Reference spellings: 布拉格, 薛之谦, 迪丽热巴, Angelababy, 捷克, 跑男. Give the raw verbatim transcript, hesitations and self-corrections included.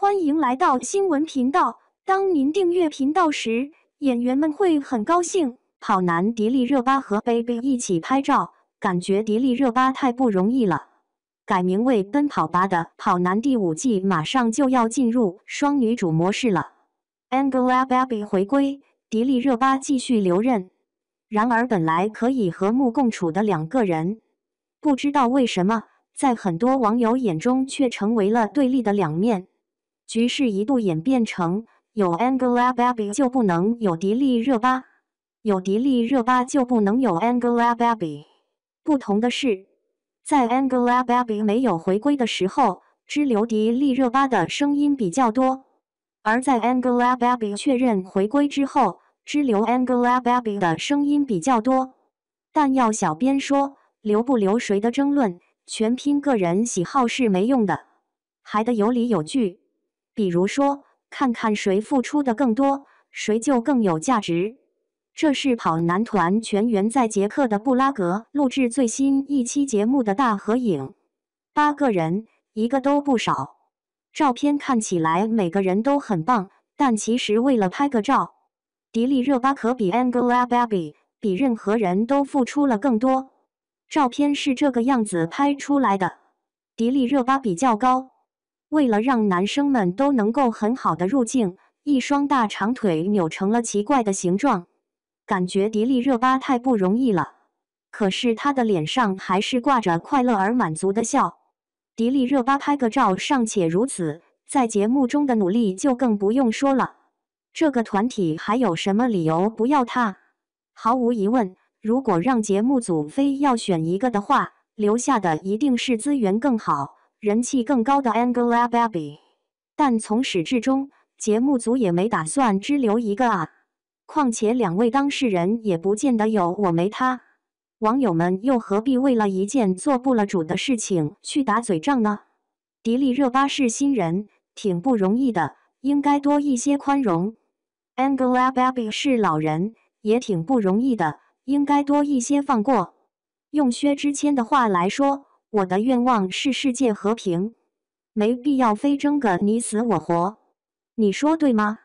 欢迎来到新闻频道。当您订阅频道时，演员们会很高兴。跑男迪丽热巴和 Baby 一起拍照，感觉迪丽热巴太不容易了。改名为“奔跑吧”的跑男第五季马上就要进入双女主模式了。Angelababy 回归，迪丽热巴继续留任。然而，本来可以和睦共处的两个人，不知道为什么，在很多网友眼中却成为了对立的两面。局势一度演变成有 Angelababy 就不能有迪丽热巴，有迪丽热巴就不能有 Angelababy。不同的是，在 Angelababy 没有回归的时候，支流迪丽热巴的声音比较多；而在 Angelababy 确认回归之后，支流 Angelababy 的声音比较多。但要小编说，留不留谁的争论，全拼个人喜好是没用的，还得有理有据。比如说，看看谁付出的更多，谁就更有价值。这是跑男团全员在捷克的布拉格录制最新一期节目的大合影，八个人，一个都不少。照片看起来每个人都很棒，但其实为了拍个照，迪丽热巴可比 Angelababy 比任何人都付出了更多。照片是这个样子拍出来的，迪丽热巴比较高，为了让男生们都能够很好的入镜，一双大长腿扭成了奇怪的形状，感觉迪丽热巴太不容易了。可是她的脸上还是挂着快乐而满足的笑。迪丽热巴拍个照尚且如此，在节目中的努力就更不用说了。这个团体还有什么理由不要她？毫无疑问，如果让节目组非要选一个的话，留下的一定是资源更好、人气更高的 Angelababy。但从始至终，节目组也没打算只留一个啊。况且两位当事人也不见得有我没他，网友们又何必为了一件做不了主的事情去打嘴仗呢？迪丽热巴是新人，挺不容易的，应该多一些宽容。Angelababy 是老人，也挺不容易的，应该多一些放过。用薛之谦的话来说，我的愿望是世界和平，没必要非争个你死我活。你说对吗？